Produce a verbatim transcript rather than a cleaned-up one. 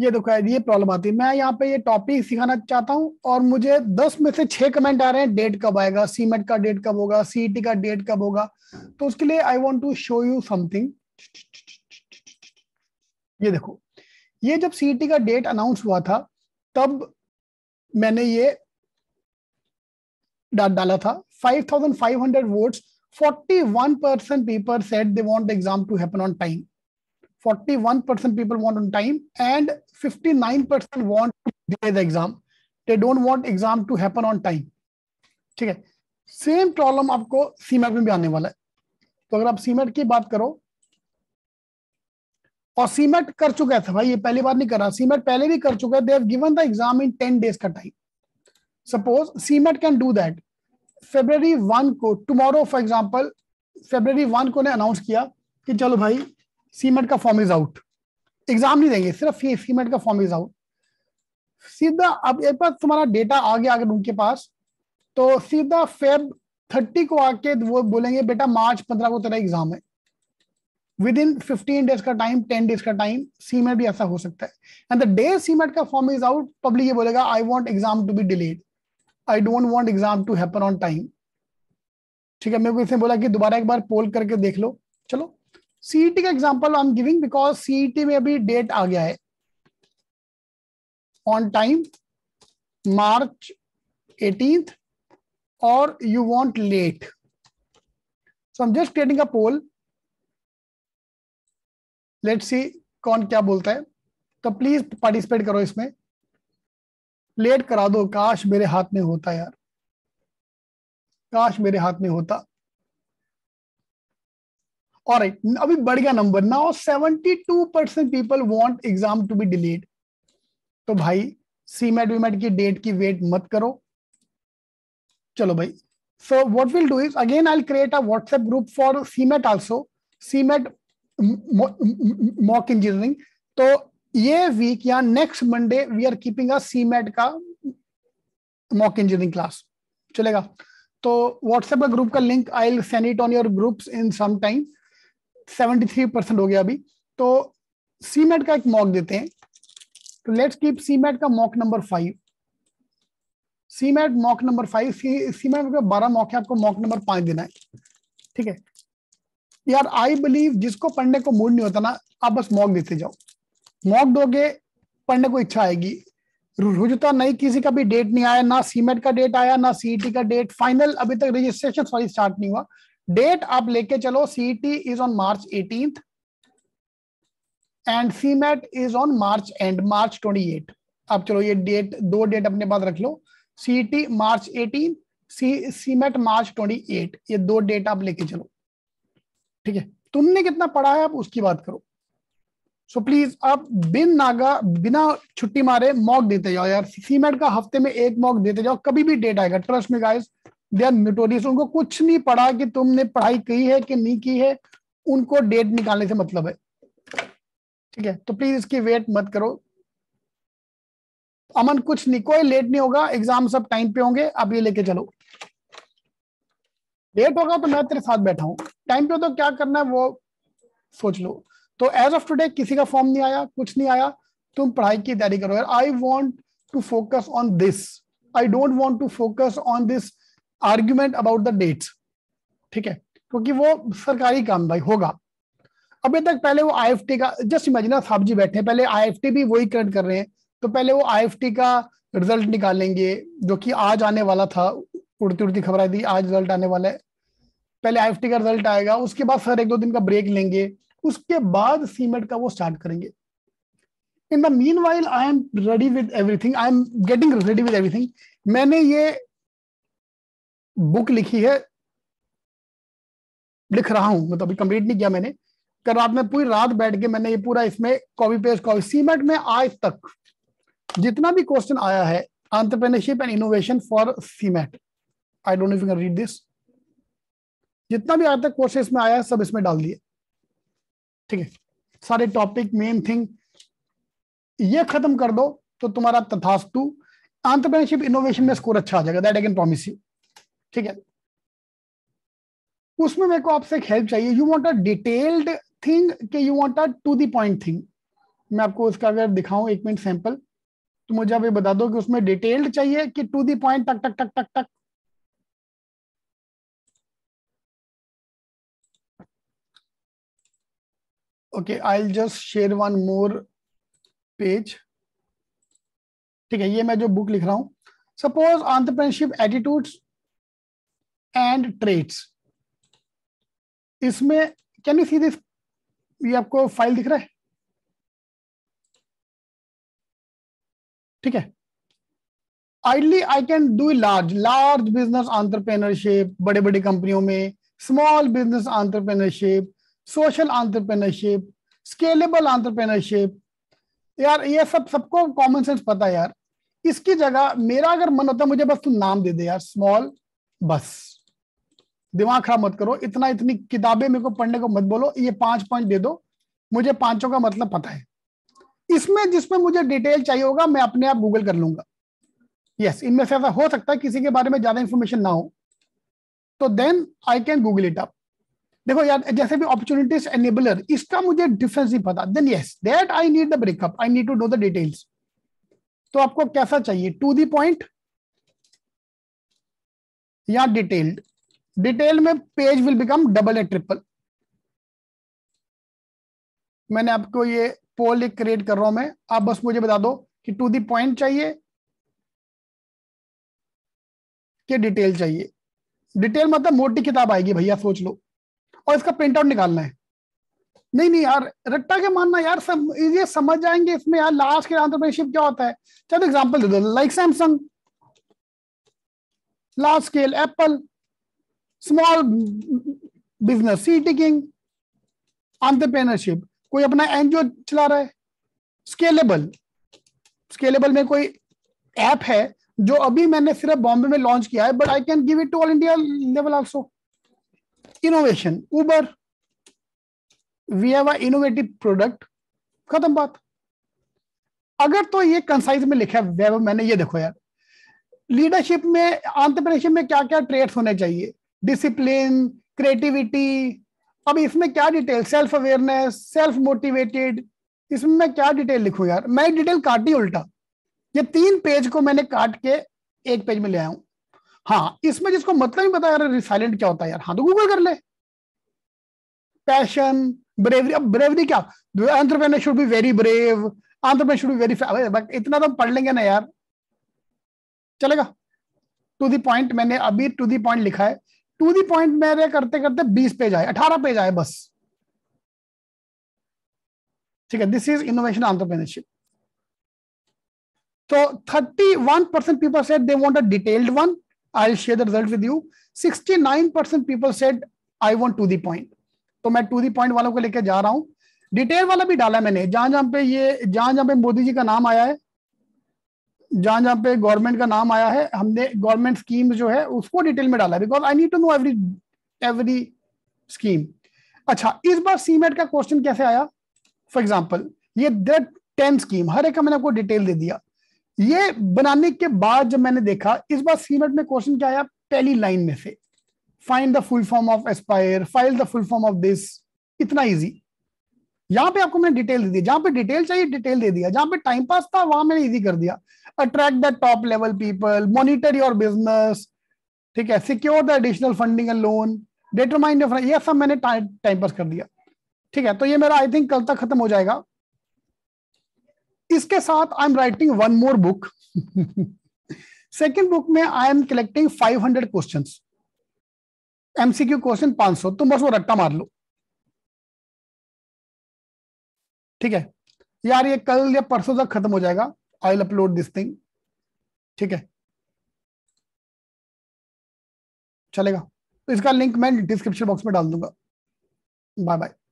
ये देखो ये प्रॉब्लम आती है। मैं यहाँ पे ये टॉपिक सिखाना चाहता हूँ और मुझे दस में से छह कमेंट आ रहे हैं डेट कब आएगा, सीमेट का डेट कब होगा, सीईटी का डेट कब होगा। तो उसके लिए I want to show you something. ये देखो, ये जब सीईटी का डेट अनाउंस हुआ था तब मैंने ये डाला था five thousand five hundred votes, forty-one percent people said they want the exam to happen on time. forty-one percent people want on time and fifty-nine percent want to delay the exam. They don't want exam to happen on time. ठीक है, same problem आपको cement में भी आने वाला है। तो अगर आप सीमेट की बात करो, और सीमेट कर चुका है था भाई, ये पहली बार नहीं कर रहा, सीमेट पहले भी कर चुका है। They have given the exam in ten days का time. Suppose C M A T can do that. फरवरी वन को, टुमारो फॉर एग्जाम्पल, फरवरी वन को ने अनाउंस किया कि चलो भाई सीमेट का फॉर्म इज आउट, एग्जाम नहीं देंगे, सिर्फ ये सीमेट का फॉर्म इज आउट। सीधा अब एक बार तुम्हारा डेटा आ गया अगर उनके पास, तो सीधा फेब थर्टी को आके वो बोलेंगे बेटा मार्च पंद्रह को तेरा एग्जाम है, विद इन फिफ्टीन डेज का टाइम, टेन डेज का टाइम। सीमेट भी ऐसा हो सकता है। एंड द डे सीमेट का फॉर्म इज आउट, पब्लिक ये बोलेगा I want exam to be delayed, I don't want exam to happen on time. ठीक है, मेरे को इसने बोला कि दोबारा एक बार पोल करके देख लो। चलो C E T का example I am giving because C E T में अभी डेट आ गया है ऑन टाइम मार्च एटीन्थ, और you want late. So I am just creating a poll, let's see कौन क्या बोलता है। तो प्लीज पार्टिसिपेट करो इसमें, लेट करा दो। काश मेरे हाथ में होता यार, काश मेरे हाथ में होता। और अभी बढ़ गया नंबर ना, और seventy two percent people want exam to be delayed. तो भाई सीमेट वीमेट की डेट की वेट मत करो। चलो भाई, so what will do is again I will create a WhatsApp group for CMAT also, CMAT mock engineering. तो ये वीक या next Monday we are keeping a CMAT का मॉक इंजीनियरिंग क्लास, चलेगा? तो व्हाट्सएप का ग्रुप का link I will send it on your groups in some time. Seventy three percent हो गया अभी। तो सीमेट का एक मॉक देते हैं, तो लेट्स कीप सीमेट का mock number five. CMAT mock number five, CMAT का बारह मॉक है, आपको मॉक नंबर पांच देना है। ठीक है यार, आई बिलीव जिसको पढ़ने को मूड नहीं होता ना, आप बस मॉक देते जाओ, मॉक दोगे पढ़ने को इच्छा आएगी। रुझता नहीं, किसी का भी डेट नहीं आया, ना सीमेट का डेट आया ना सीईटी का डेट। फाइनल अभी तक रजिस्ट्रेशन सॉरी स्टार्ट नहीं हुआ। डेट आप लेके चलो, CET is on March eighteenth and CMAT is on March and March twenty eight. आप चलो ये डेट, दो डेट अपने पास रख लो, CET March eighteen, CMAT March twenty eight, ये दो डेट आप लेके चलो। ठीक है, तुमने कितना पढ़ा है आप उसकी बात करो। सो so प्लीज आप बिन नागा बिना छुट्टी मारे मॉक देते जाओ यार। सीमेट का हफ्ते में एक मॉक देते जाओ, कभी भी डेट आएगा। Trust me guys, they are notorious. उनको कुछ नहीं पड़ा कि तुमने पढ़ाई की है कि नहीं की है, उनको डेट निकालने से मतलब है। ठीक है, तो प्लीज इसकी वेट मत करो। अमन कुछ नहीं, कोई लेट नहीं होगा, एग्जाम सब टाइम पे होंगे। आप ये लेके चलो, लेट होगा तो मैं तेरे साथ बैठा हूँ, टाइम पे तो क्या करना है वो सोच लो। तो एज ऑफ टुडे किसी का फॉर्म नहीं आया, कुछ नहीं आया, तुम पढ़ाई की तैयारी करो यार। I want to focus on this, I don't want to focus on this argument about the dates. ठीक है, क्योंकि वो सरकारी काम भाई होगा। अभी तक पहले वो आई एफ टी का, जस्ट इमेजिन साहब जी बैठे, पहले आई एफ टी भी वही करेक्ट कर रहे हैं, तो पहले वो आई एफ टी का रिजल्ट निकालेंगे जो कि आज आने वाला था। उड़ती उड़ती खबर आई थी आज रिजल्ट आने वाला है। पहले आई एफ टी का रिजल्ट आएगा, उसके बाद सर एक दो दिन का ब्रेक लेंगे, उसके बाद सीमेट का वो स्टार्ट करेंगे। In the meanwhile I am ready with everything, I am getting ready with everything. मैंने ये बुक लिखी है, लिख रहा हूं, मतलब अभी कंप्लीट नहीं किया मैंने। कल रात में पूरी रात बैठ के मैंने ये पूरा इसमें कॉपी पेस्ट कॉपी। सीमेट में आज तक जितना भी क्वेश्चन आया है, entrepreneurship and innovation for CMAT, I don't know if you can read this, जितना भी आज तक क्वेश्चन इसमें आया है सब इसमें डाल दिए। ठीक है, सारे टॉपिक मेन थिंग ये खत्म कर दो तो तुम्हारा तथास्तु एंटरप्रेन्योरशिप इनोवेशन में स्कोर अच्छा आ जाएगा, that I can promise you. ठीक है, उसमें मेरे को आपसे एक हेल्प चाहिए। You want a detailed thing के you want a to the point thing? मैं आपको उसका अगर दिखाऊं एक मिनट सैंपल, तो मुझे आप ये बता दो कि उसमें डिटेल्ड चाहिए कि टू द पॉइंट टक टक टक टक टक। Okay, I will just share one more page. ठीक है, ये मैं जो बुक लिख रहा हूँ, suppose entrepreneurship attitudes and traits, इसमें कैन यू सी दिस, ये आपको फाइल दिख रहा है? ठीक है, ideally I can do large large business entrepreneurship, बड़े बड़ी कंपनियों में, small business entrepreneurship, social entrepreneurship, scalable entrepreneurship. यार ये सब सबको कॉमन सेंस पता है यार। इसकी जगह मेरा अगर मन होता मुझे बस तू नाम दे दे यार स्मॉल, बस दिमाग खराब मत करो, इतना इतनी किताबें मेरे को पढ़ने को मत बोलो, ये पांच पॉइंट दे दो, मुझे पांचों का मतलब पता है। इसमें जिसमें मुझे डिटेल चाहिए होगा मैं अपने आप गूगल कर लूंगा। यस, इनमें से ऐसा हो सकता है किसी के बारे में ज्यादा इंफॉर्मेशन ना हो, तो then I can Google it up. देखो यार, जैसे भी अपॉर्चुनिटीज एनेबलर, इसका मुझे डिफरेंस नहीं पता, then yes that I need the breakup, I need to know the details. तो आपको कैसा चाहिए, टू द पॉइंट या डिटेल्ड? डिटेल में page will become double and triple. मैंने आपको ये पोल एक क्रिएट कर रहा हूं मैं, आप बस मुझे बता दो कि टू द पॉइंट चाहिए कि डिटेल चाहिए। डिटेल मतलब मोटी किताब आएगी भैया, सोच लो, और इसका प्रिंट आउट निकालना है। नहीं नहीं यार, रट्टा के मानना यार, सब ये समझ जाएंगे इसमें यार लास्ट के एंटरप्रेन्योरशिप क्या होता है। चलो एग्जांपल दे दो, like Samsung, large scale Apple, small business सीटी किंग एंटरप्रेन्योरशिप, कोई अपना एनजीओ चला रहा है। स्केलेबल, स्केलेबल में कोई ऐप है जो अभी मैंने सिर्फ बॉम्बे में लॉन्च किया है, but I can give it to all India level also. Innovation, Uber, we have a innovative product, खत्म बात। अगर तो ये कंसाइज में लिखा है मैंने, ये देखो यार, लीडरशिप में एंटरप्रेन्योरशिप में क्या क्या ट्रेट्स होने चाहिए, डिसिप्लिन, क्रिएटिविटी, अब इसमें क्या detail, self awareness, self motivated, इसमें मैं क्या डिटेल लिखूं यार? मैं डिटेल काटी उल्टा, ये तीन पेज को मैंने काट के एक पेज में ले आया हूं। हाँ, इसमें जिसको मतलब ही पता यार रिसाइलेंट क्या होता है यार, हाँ तो गूगल कर ले। पैशन, ब्रेवरी, अब ब्रेवरी क्या, entrepreneur should be very brave, entrepreneur should be very, इतना तो पढ़ लेंगे ना यार, चलेगा। टू द पॉइंट, मैंने अभी टू द पॉइंट लिखा है, टू द पॉइंट मेरे करते करते बीस पेज आए, अठारह पेज आए बस। ठीक है, दिस इज इनोवेशन एंटरप्रेन्योरशिप। तो thirty-one percent people said they want a detailed one. I'll share the result with you. sixty-nine percent people said I want to the point. तो मैं to the point वालों को लेकर जा रहा हूँ। Detail वाला भी डाला मैंने, जहां जहां पे ये जहां जहां पे मोदी जी का नाम आया है, जहां जहां पे गवर्नमेंट का नाम आया है, हमने गवर्नमेंट स्कीम जो है उसको डिटेल में डाला, because I need to know every every scheme. अच्छा, इस बार सीमेट का क्वेश्चन कैसे आया? फॉर एग्जाम्पल ये दैट टेन स्कीम, हर एक का मैंने आपको डिटेल दे दिया। ये बनाने के बाद जब मैंने देखा इस बार सीमेट में क्वेश्चन क्या आया, पहली लाइन में से find the full form of Aspire, find the full form of this, इतना इजी। यहां पे आपको मैंने डिटेल दे दी, जहां पे डिटेल चाहिए डिटेल दे दिया, जहां पे टाइम पास था वहां मैंने इजी कर दिया। Attract the top level people, monitor your business, ठीक है, secure the additional funding and loan, determine, ये सब मैंने टाइम पास कर दिया। ठीक है, तो ये मेरा आई थिंक कल तक खत्म हो जाएगा। इसके साथ I am writing one more book, second book में I am collecting five hundred questions, MCQ question पाँच सौ, तुम बस वो रट्टा मार लो। ठीक है यार, ये कल या परसों तक खत्म हो जाएगा। I will upload this thing, ठीक है, चलेगा? तो इसका लिंक मैं डिस्क्रिप्शन बॉक्स में डाल दूंगा। Bye bye.